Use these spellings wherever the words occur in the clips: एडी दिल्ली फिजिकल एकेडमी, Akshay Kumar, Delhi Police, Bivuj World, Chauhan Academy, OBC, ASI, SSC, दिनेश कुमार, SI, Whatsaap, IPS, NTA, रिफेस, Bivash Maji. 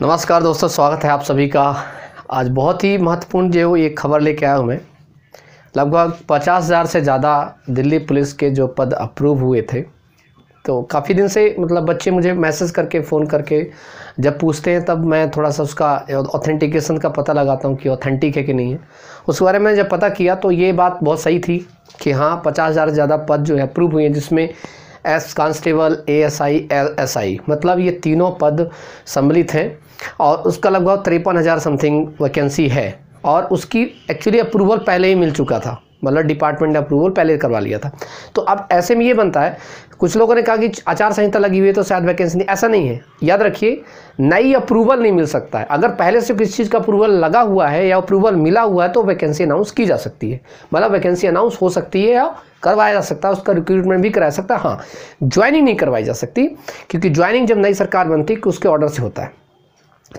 नमस्कार दोस्तों, स्वागत है आप सभी का। आज बहुत ही महत्वपूर्ण जो ये खबर लेके आया हूँ मैं। लगभग 50,000 से ज़्यादा दिल्ली पुलिस के जो पद अप्रूव हुए थे, तो काफ़ी दिन से मतलब बच्चे मुझे मैसेज करके फ़ोन करके जब पूछते हैं तब मैं थोड़ा सा उसका ऑथेंटिकेशन का पता लगाता हूँ कि ऑथेंटिक है कि नहीं है। उसके बारे में जब पता किया तो ये बात बहुत सही थी कि हाँ 50,000 से ज़्यादा पद जो है अप्रूव हुए हैं, जिसमें एस कांस्टेबल, एएसआई, एसआई मतलब ये तीनों पद सम्मिलित हैं और उसका लगभग 53,000 समथिंग वैकेंसी है। और उसकी एक्चुअली अप्रूवल पहले ही मिल चुका था, मतलब डिपार्टमेंट ने अप्रूवल पहले करवा लिया था। तो अब ऐसे में ये बनता है, कुछ लोगों ने कहा कि आचार संहिता लगी हुई है तो शायद वैकेंसी नहीं, ऐसा नहीं है। याद रखिए, नई अप्रूवल नहीं मिल सकता है। अगर पहले से किसी चीज़ का अप्रूवल लगा हुआ है या अप्रूवल मिला हुआ है तो वैकेंसी अनाउंस की जा सकती है, मतलब वैकेंसी अनाउंस हो सकती है या करवाया जा सकता है, उसका रिक्रूटमेंट भी कराया सकता है। हाँ, ज्वाइनिंग नहीं करवाई जा सकती, क्योंकि ज्वाइनिंग जब नई सरकार बनती है उसके ऑर्डर से होता है।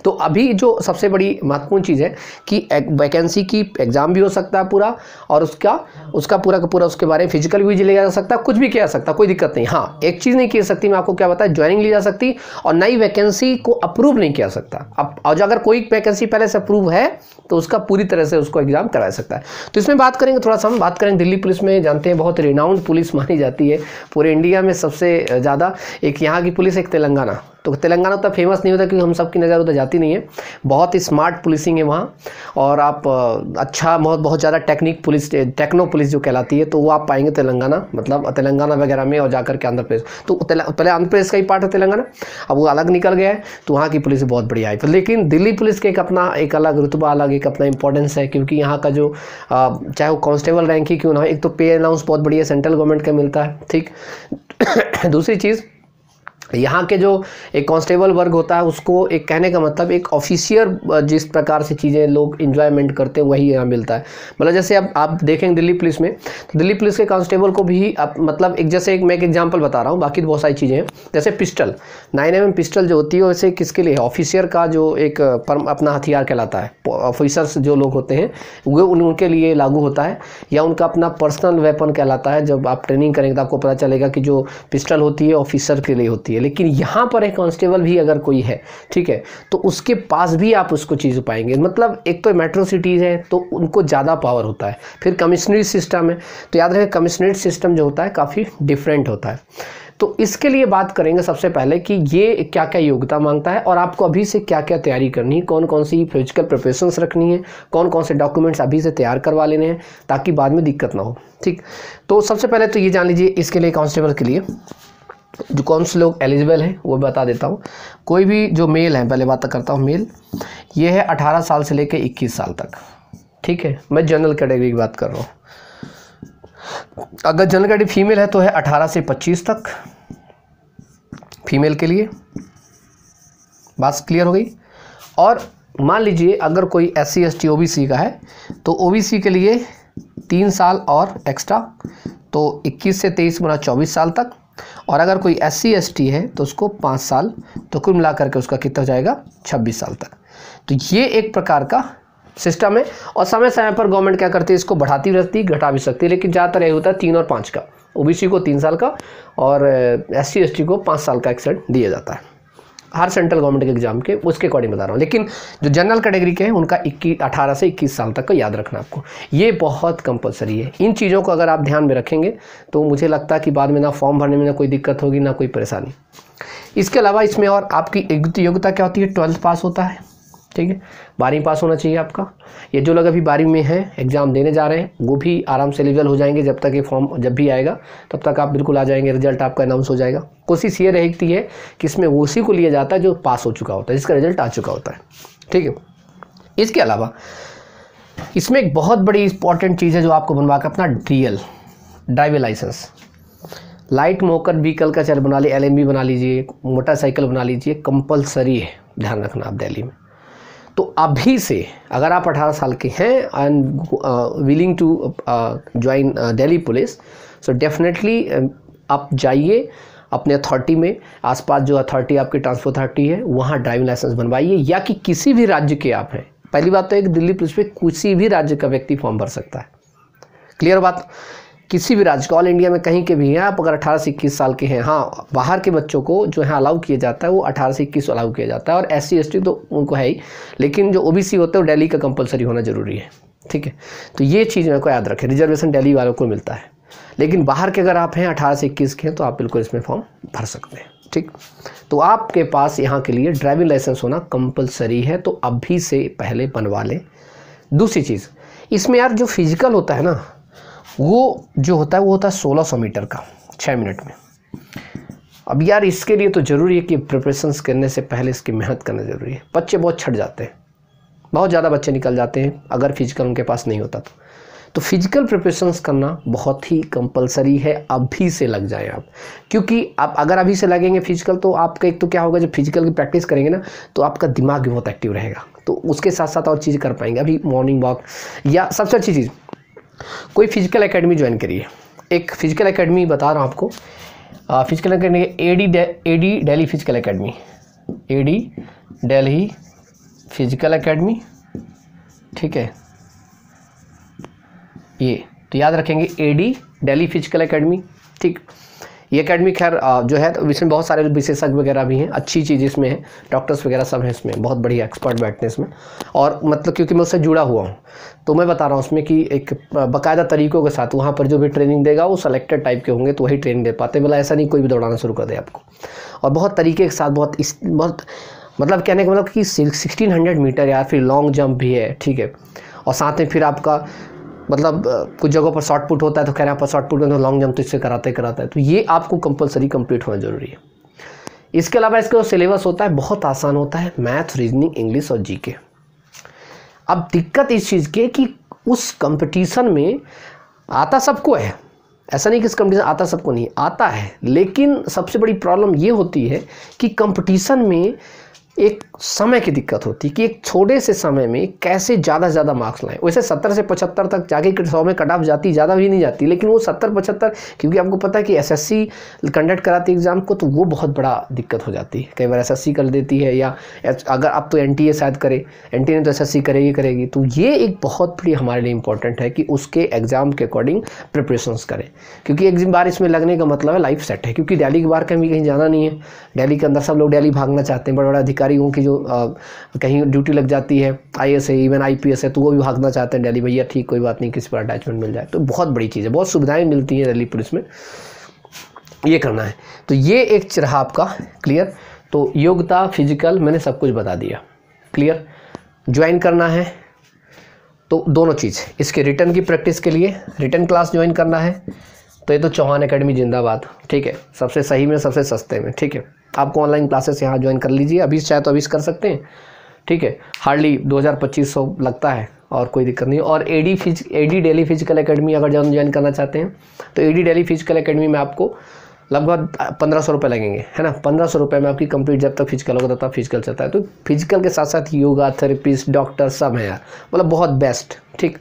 तो अभी जो सबसे बड़ी महत्वपूर्ण चीज़ है कि वैकेंसी की एग्ज़ाम भी हो सकता है पूरा, और उसका पूरा का पूरा उसके बारे में फिजिकल भी लिया जा सकता है, कुछ भी किया जा सकता है, कोई दिक्कत नहीं। हाँ, एक चीज़ नहीं की जा सकती, मैं आपको क्या बताया, ज्वाइनिंग ली जा सकती और नई वैकेंसी को अप्रूव नहीं किया जा सकता। अब और अगर कोई वैकेंसी पहले से अप्रूव है तो उसका पूरी तरह से उसको एग्ज़ाम कराया सकता है। तो इसमें बात करेंगे, थोड़ा सा हम बात करेंगे। दिल्ली पुलिस में जानते हैं बहुत रिनाउंड पुलिस मानी जाती है पूरे इंडिया में, सबसे ज़्यादा एक यहाँ की पुलिस, एक तेलंगाना। तो तेलंगाना उतना फेमस नहीं होता क्योंकि हम सबकी नज़र उतना जाती नहीं है। बहुत ही स्मार्ट पुलिसिंग है वहाँ, और आप अच्छा बहुत ज़्यादा टेक्नो पुलिस जो कहलाती है तो वो आप पाएंगे तेलंगाना, मतलब तेलंगाना वगैरह में, और जाकर के आंध्र प्रदेश। तो पहले आंध्र प्रदेश का ही पार्ट है तेलंगाना, अब वो अलग निकल गया है। तो वहाँ की पुलिस बहुत बढ़िया है, लेकिन दिल्ली पुलिस के एक अपना एक अलग रुतबा, अलग एक अपना इंपॉर्टेंस है, क्योंकि यहाँ का जो चाहे वो कांस्टेबल रैंक ही क्यों ना हो, एक तो पे अनाउंस बहुत बढ़िया सेंट्रल गवर्नमेंट का मिलता है, ठीक। दूसरी चीज़, यहाँ के जो एक कांस्टेबल वर्ग होता है उसको एक कहने का मतलब एक ऑफिशियर, जिस प्रकार से चीज़ें लोग इन्जॉयमेंट करते हैं वही यहाँ मिलता है। मतलब जैसे अब आप देखेंगे दिल्ली पुलिस में, तो दिल्ली पुलिस के कांस्टेबल को भी मतलब एक जैसे मैं एक एग्जांपल बता रहा हूँ, बाकी तो बहुत सारी चीज़ें हैं। जैसे पिस्टल, 9mm पिस्टल जो होती है, वैसे किसके लिए है? ऑफिसर का जो एक अपना हथियार कहलाता है, ऑफिसर्स जो लोग होते हैं वो उनके लिए लागू होता है, या उनका अपना पर्सनल वेपन कहलाता है। जब आप ट्रेनिंग करेंगे तो आपको पता चलेगा कि जो पिस्टल होती है ऑफिसर के लिए होती है। लेकिन यहाँ पर एक कांस्टेबल भी अगर कोई है, ठीक है, तो उसके पास भी आप उसको चीज़ पाएंगे। मतलब एक तो मेट्रो सिटीज़ है तो उनको ज़्यादा पावर होता है, फिर कमिश्नरेट सिस्टम है, तो याद रखें कमिश्नरेट सिस्टम जो होता है काफ़ी डिफरेंट होता है। तो इसके लिए बात करेंगे सबसे पहले कि ये क्या क्या योग्यता मांगता है और आपको अभी से क्या क्या तैयारी करनी है, कौन कौन सी फिजिकल प्रिपरेशंस रखनी है, कौन कौन से डॉक्यूमेंट्स अभी से तैयार करवा लेने हैं ताकि बाद में दिक्कत ना हो, ठीक। तो सबसे पहले तो ये जान लीजिए, इसके लिए कांस्टेबल के लिए जो कौन से लोग एलिजिबल हैं वो बता देता हूँ। कोई भी जो मेल है, पहले बात करता हूँ मेल, ये है 18 साल से लेकर 21 साल तक, ठीक है। मैं जनरल कैटेगरी की बात कर रहा हूँ। अगर जनरल कैटेगरी फीमेल है तो है 18 से 25 तक फीमेल के लिए, बात क्लियर हो गई। और मान लीजिए अगर कोई SC ST OBC का है तो OBC के लिए 3 साल और एक्स्ट्रा, तो 21 से 23 = 24 साल तक। और अगर कोई SC ST है तो उसको 5 साल, तो कुल मिला करके उसका कितना हो जाएगा, 26 साल तक। तो ये एक प्रकार का सिस्टम है, और समय समय पर गवर्नमेंट क्या करती है, इसको बढ़ाती रहती है, घटा भी सकती है, लेकिन ज़्यादातर यही होता है 3 और 5 का। OBC को 3 साल का और SC ST को 5 साल का एक्सेंट दिया जाता है, हर सेंट्रल गवर्नमेंट के एग्जाम के उसके अकॉर्डिंग बता रहा हूँ। लेकिन जो जनरल कैटेगरी के हैं उनका 18 से 21 साल तक का याद रखना आपको, ये बहुत कंपलसरी है। इन चीज़ों को अगर आप ध्यान में रखेंगे तो मुझे लगता है कि बाद में ना फॉर्म भरने में ना कोई दिक्कत होगी, ना कोई परेशानी। इसके अलावा इसमें और आपकी योग्यता क्या होती है, 12th पास होता है, ठीक है, 12वीं पास होना चाहिए आपका। ये जो लोग अभी 12वीं में हैं, एग्ज़ाम देने जा रहे हैं, वो भी आराम से एलिजिबल हो जाएंगे। जब तक ये फॉर्म जब भी आएगा तब तक आप बिल्कुल आ जाएंगे, रिजल्ट आपका अनाउंस हो जाएगा। कोशिश ये रहती है कि इसमें उसी को लिया जाता है जो पास हो चुका होता है, जिसका रिजल्ट आ चुका होता है, ठीक है। इसके अलावा इसमें एक बहुत बड़ी इंपॉर्टेंट चीज़ है जो आपको बनवा कर अपना DL driving licence, light motor vehicle का चल बना लीजिए, LMB बना लीजिए, मोटरसाइकिल बना लीजिए, कंपलसरी है, ध्यान रखना आप दिल्ली में। तो अभी से अगर आप 18 साल के हैं and willing to join Delhi police, so definitely आप जाइए अपने अथॉरिटी में, आसपास जो अथॉरिटी आपकी ट्रांसपोर्ट अथॉरिटी है वहाँ ड्राइविंग लाइसेंस बनवाइए, या कि किसी भी राज्य के आप हैं। पहली बात तो एक दिल्ली पुलिस में किसी भी राज्य का व्यक्ति फॉर्म भर सकता है, क्लियर बात। किसी भी राज्य, ऑल इंडिया में कहीं के भी हैं आप, अगर 18 से 21 साल के हैं, हाँ बाहर के बच्चों को जो है अलाउ किया जाता है वो 18 से 21 अलाउ किया जाता है, और एससी एसटी तो उनको है ही, लेकिन जो ओबीसी होते हैं वो दिल्ली का कंपलसरी होना जरूरी है। ठीक है, तो ये चीज़ मेरे को याद रखें, रिजर्वेशन दिल्ली वालों को मिलता है, लेकिन बाहर के अगर आप हैं 18 से 21 के हैं तो आप बिल्कुल इसमें फॉर्म भर सकते हैं। ठीक, तो आपके पास यहाँ के लिए ड्राइविंग लाइसेंस होना कंपलसरी है, तो अभी से पहले बनवा लें। दूसरी चीज़ इसमें यार जो फिजिकल होता है ना, वो जो होता है वो होता है 1600 मीटर का 6 मिनट में। अब यार इसके लिए तो ज़रूरी है कि प्रिपरेशंस करने से पहले इसकी मेहनत करना ज़रूरी है। बच्चे बहुत छट जाते हैं, बहुत ज़्यादा बच्चे निकल जाते हैं अगर फिजिकल उनके पास नहीं होता तो फिजिकल प्रिपरेशंस करना बहुत ही कंपलसरी है, अभी से लग जाएं आप, क्योंकि आप अगर अभी से लगेंगे फिजिकल तो आपका एक तो क्या होगा, जब फिजिकल की प्रैक्टिस करेंगे ना तो आपका दिमाग भी बहुत एक्टिव रहेगा, तो उसके साथ साथ और चीज़ कर पाएंगे। अभी मॉर्निंग वॉक या सबसे अच्छी चीज़ कोई फिजिकल एकेडमी ज्वाइन करिए, एक फिजिकल एकेडमी बता रहा हूँ आपको, physical academy एडी दिल्ली फिजिकल एकेडमी, एडी दिल्ली फिजिकल एकेडमी। ठीक है, ये तो याद रखेंगे एडी दिल्ली फिजिकल एकेडमी। ठीक, ये एकेडमी खैर जो है तो इसमें बहुत सारे विशेषज्ञ वगैरह भी हैं, अच्छी चीज़ इसमें है, डॉक्टर्स वगैरह सब हैं इसमें, बहुत बढ़िया एक्सपर्ट बैठते हैं इसमें, और मतलब क्योंकि मैं उससे जुड़ा हुआ हूँ तो मैं बता रहा हूँ उसमें कि एक बाकायदा तरीक़ों के साथ वहाँ पर जो भी ट्रेनिंग देगा वो सेलेक्टेड टाइप के होंगे तो वही ट्रेनिंग दे पाते, बोला ऐसा नहीं कोई भी दौड़ाना शुरू कर दे आपको, और बहुत तरीके के साथ, बहुत मतलब कहने का मतलब कि 1600 मीटर या फिर लॉन्ग जंप भी है। ठीक है, और साथ में फिर आपका मतलब कुछ जगहों पर शॉर्ट पुट होता है तो कह रहे हैं आप शॉर्ट पुट में तो लॉन्ग जंप तो इससे कराते हैं, तो ये आपको कंपलसरी कंप्लीट होना जरूरी है। इसके अलावा इसका जो सिलेबस होता है बहुत आसान होता है, मैथ, रीजनिंग, इंग्लिश और जीके। अब दिक्कत इस चीज़ की कि उस कंपटीशन में आता सबको है, ऐसा नहीं कि इस कंपटीशन आता सबको नहीं, आता है, लेकिन सबसे बड़ी प्रॉब्लम ये होती है कि कंपटीशन में एक समय की दिक्कत होती है कि एक छोटे से समय में कैसे ज़्यादा से ज़्यादा मार्क्स लाएं। वैसे 70 से 75 तक जाके 100 में कट ऑफ जाती, ज़्यादा भी नहीं जाती, लेकिन वो 70-75 क्योंकि आपको पता है कि एसएससी कंडक्ट कराती है एग्ज़ाम को, तो वो बहुत बड़ा दिक्कत हो जाती है, कई बार एसएससी कर देती है, या अगर आप तो एनटीए शायद करे, एनटीए ने तो एसएससी करेगी, तो ये एक बहुत बड़ी हमारे लिए इंपॉर्टेंट है कि उसके एग्ज़ाम के अकॉर्डिंग प्रिपरेशंस करें, क्योंकि एक बार इसमें लगने का मतलब है लाइफ सेट है, क्योंकि दिल्ली के बाहर कहीं जाना नहीं है, दिल्ली के अंदर सब लोग दिल्ली भागना चाहते हैं, बड़ा बड़ा की जो कहीं ड्यूटी लग जाती है, आईएसए इवन आईपीएस है, तो वो भी भागना चाहते हैं दिल्ली, भैया ठीक कोई बात नहीं किसी पर अटैचमेंट मिल जाए तो बहुत बड़ी चीज़ है, बहुत सुविधाएं मिलती हैं दिल्ली पुलिस में, ये करना है। तो ये एक चरहा आपका क्लियर, तो योग्यता फिजिकल मैंने सब कुछ बता दिया, क्लियर। ज्वाइन करना है तो दोनों चीज़, इसके रिटर्न की प्रैक्टिस के लिए रिटर्न क्लास ज्वाइन करना है तो ये तो चौहान एकेडमी जिंदाबाद। ठीक है, सबसे सही में, सबसे सस्ते में। ठीक है, आपको ऑनलाइन क्लासेस यहाँ ज्वाइन कर लीजिए, अभी चाहे तो अभी कर सकते हैं। ठीक है, हार्डली 2500 लगता है और कोई दिक्कत नहीं। और एडी दिल्ली फिजिकल एकेडमी अगर ज्वाइन करना चाहते हैं तो एडी दिल्ली फिजिकल एकेडमी में आपको लगभग 1500 रुपये लगेंगे, है ना। 1500 रुपये में आपकी कंप्लीट, जब तक फिजिकल होगा तब तक फिजिकल चलता है, तो फिजिकल के साथ साथ योगा, थेरेपिस्ट, डॉक्टर सब हैं यार, मतलब बहुत बेस्ट। ठीक,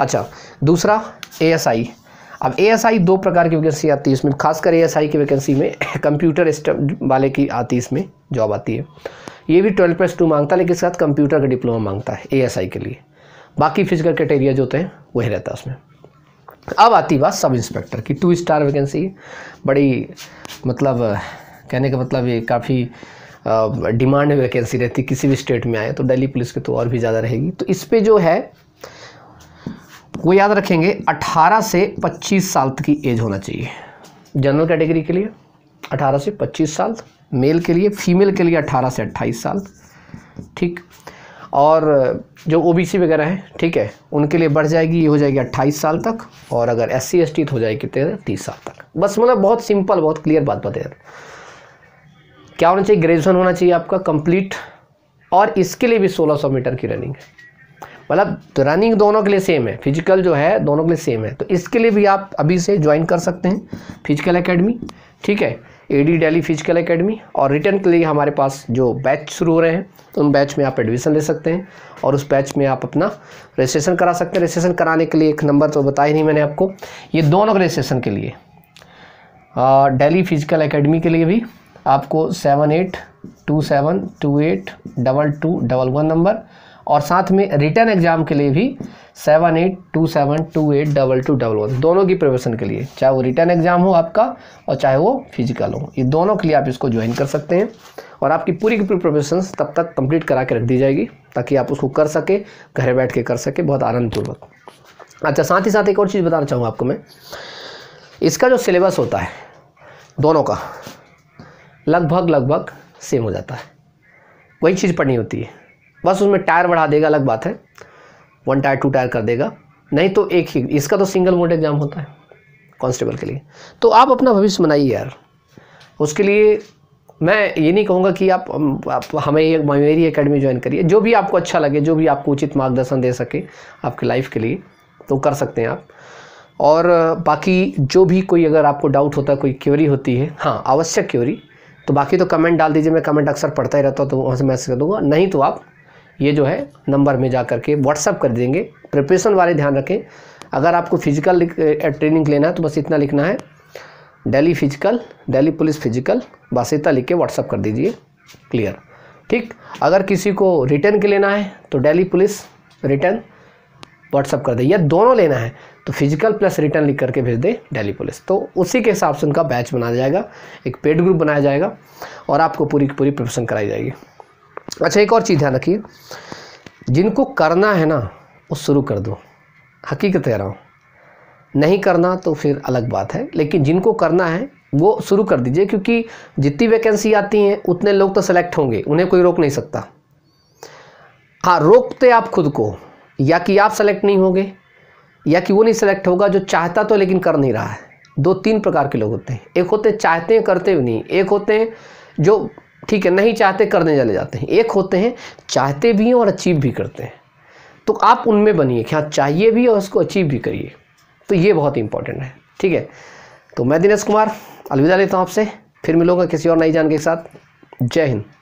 अच्छा दूसरा ASI। अब ASI 2 प्रकार की वैकेंसी आती है इसमें, खासकर ASI की वैकेंसी में कंप्यूटर वाले की आती है, इसमें जॉब आती है। ये भी 12+2 मांगता है, लेकिन इसके साथ कंप्यूटर का डिप्लोमा मांगता है ASI के लिए, बाकी फिजिकल क्राइटेरिया जो होते हैं वही रहता है उसमें। अब आती बात सब इंस्पेक्टर की, 2 स्टार वैकेंसी, बड़ी मतलब कहने का मतलब ये काफ़ी डिमांड वैकेंसी रहती, किसी भी स्टेट में आए तो दिल्ली पुलिस की तो और भी ज़्यादा रहेगी। तो इस पर जो है वो याद रखेंगे 18 से 25 साल तक की एज होना चाहिए, जनरल कैटेगरी के लिए 18 से 25 साल, मेल के लिए, फीमेल के लिए 18 से 28 साल। ठीक, और जो ओबीसी वगैरह हैं, ठीक है, उनके लिए बढ़ जाएगी, ये हो जाएगी 28 साल तक, और अगर एससी एसटी तो हो जाएगी 30 साल तक। बस मतलब बहुत सिंपल, बहुत क्लियर बात बता रहा हूं। क्या होना चाहिए, ग्रेजुएशन होना चाहिए आपका कंप्लीट, और इसके लिए भी 1600 मीटर की रनिंग है, मतलब तो रनिंग दोनों के लिए सेम है, फिजिकल जो है दोनों के लिए सेम है, तो इसके लिए भी आप अभी से ज्वाइन कर सकते हैं फिजिकल एकेडमी। ठीक है, एडी दिल्ली फिजिकल एकेडमी। और रिटर्न के लिए हमारे पास जो बैच शुरू हो रहे हैं तो उन बैच में आप एडमिशन ले सकते हैं, और उस बैच में आप अपना रजिस्ट्रेशन करा सकते हैं। रजिस्ट्रेशन कराने के लिए एक नंबर तो बताया नहीं मैंने आपको, ये दोनों रजिस्ट्रेशन के लिए, दिल्ली फिजिकल एकेडमी के लिए भी आपको 7827282211 नंबर, और साथ में रिटर्न एग्जाम के लिए भी 7827282201 दोनों की प्रिपरेशन के लिए, चाहे वो रिटर्न एग्जाम हो आपका और चाहे वो फिजिकल हो, ये दोनों के लिए आप इसको ज्वाइन कर सकते हैं। और आपकी पूरी की पूरी प्रिपरेशन तब तक कंप्लीट करा के रख दी जाएगी ताकि आप उसको कर सके, घर बैठ के कर सके बहुत आनंदपूर्वक। अच्छा, साथ ही साथ एक और चीज़ बताना चाहूँगा आपको मैं, इसका जो सिलेबस होता है दोनों का लगभग लगभग सेम हो जाता है, वही चीज़ पढ़नी होती है, बस उसमें टायर बढ़ा देगा अलग बात है, 1 टायर 2 टायर कर देगा, नहीं तो एक ही। इसका तो सिंगल मोड एग्ज़ाम होता है कांस्टेबल के लिए, तो आप अपना भविष्य बनाइए यार। उसके लिए मैं ये नहीं कहूँगा कि आप हमें मेरी एकेडमी ज्वाइन करिए, जो भी आपको अच्छा लगे, जो भी आपको उचित मार्गदर्शन दे सके आपकी लाइफ के लिए तो कर सकते हैं आप। और बाकी जो भी कोई अगर आपको डाउट होता है, कोई क्वेरी होती है, हाँ आवश्यक क्वेरी, तो बाकी तो कमेंट डाल दीजिए, मैं कमेंट अक्सर पढ़ता ही रहता हूँ तो वहाँ से मैसेज कर दूँगा, नहीं तो आप ये जो है नंबर में जा करके व्हाट्सअप कर देंगे। प्रिपरेशन वाले ध्यान रखें, अगर आपको फिजिकल ट्रेनिंग लेना है तो बस इतना लिखना है Delhi physical, Delhi police physical, बस इतना लिख के व्हाट्सअप कर दीजिए, क्लियर, ठीक। अगर किसी को रिटर्न के लेना है तो दिल्ली पुलिस रिटर्न व्हाट्सअप कर दे, या दोनों लेना है तो फिजिकल प्लस रिटर्न लिख करके भेज दे दिल्ली पुलिस, तो उसी के हिसाब से उनका बैच बनाया जाएगा, एक पेड ग्रुप बनाया जाएगा और आपको पूरी की पूरी प्रिपरेशन कराई जाएगी। अच्छा, एक और चीज़ ध्यान रखिए, जिनको करना है ना वो शुरू कर दो, हकीकत कह रहा हूँ, नहीं करना तो फिर अलग बात है, लेकिन जिनको करना है वो शुरू कर दीजिए, क्योंकि जितनी वैकेंसी आती हैं उतने लोग तो सेलेक्ट होंगे, उन्हें कोई रोक नहीं सकता। हाँ, रोकते आप खुद को, या कि आप सेलेक्ट नहीं होंगे, या कि वो नहीं सेलेक्ट होगा जो चाहता तो लेकिन कर नहीं रहा है। 2-3 प्रकार के लोग होते हैं, एक होते चाहते हैं करते भी नहीं, एक होते हैं जो ठीक है नहीं चाहते करने चले जाते हैं, एक होते हैं चाहते भी हैं और अचीव भी करते हैं। तो आप उनमें बनिए कि हाँ चाहिए भी और उसको अचीव भी करिए, तो ये बहुत इंपॉर्टेंट है, ठीक है। तो मैं दिनेश कुमार अलविदा लेता हूँ आपसे, फिर मिलूँगा किसी और नई जानकारी के साथ। जय हिंद।